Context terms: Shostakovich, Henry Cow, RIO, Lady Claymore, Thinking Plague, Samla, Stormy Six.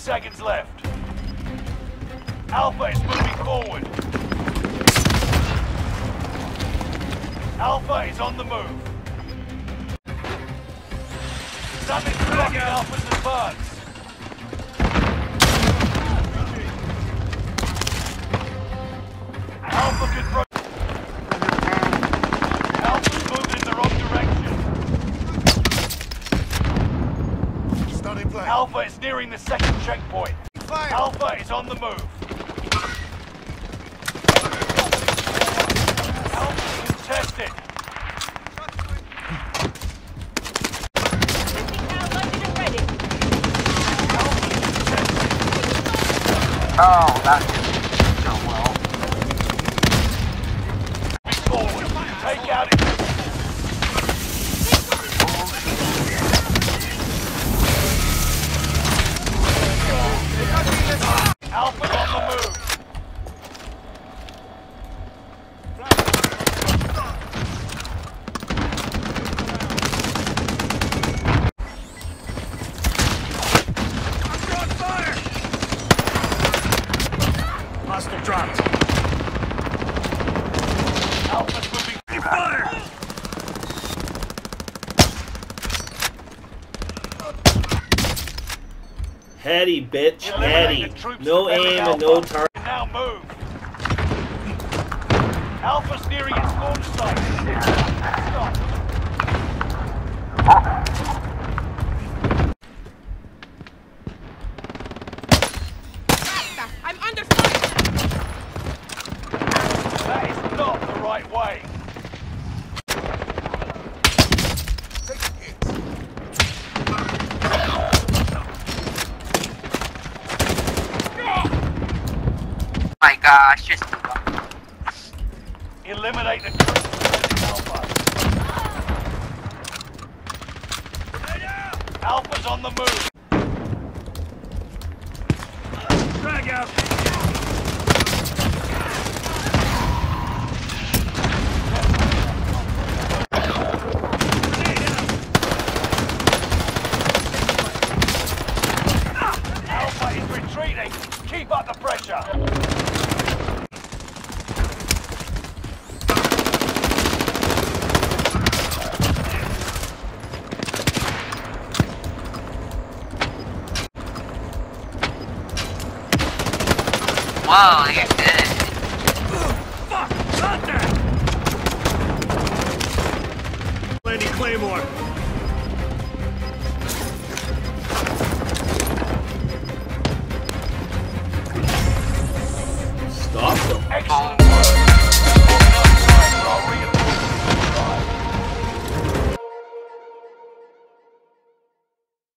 seconds left. Alpha is moving forward. Alpha is on the move. Sun is blocking Alpha's advance. Alpha could break. Alpha's moving in the wrong direction. Starting play. Alpha is nearing the second checkpoint. Fire. Alpha is on the move. Oh, that didn't go well. Forward. Take out it. Alpha on the move. Heady, bitch, heady. No aim and no target. Now move. Alpha's nearing its launch site. Stop. I'm under fire. That is not the right way. Gosh, just eliminate the Alpha. Alpha's on the move. Drag out. Alpha is retreating. Keep up the pressure. Wow, you're good. Fuck! Lady Claymore!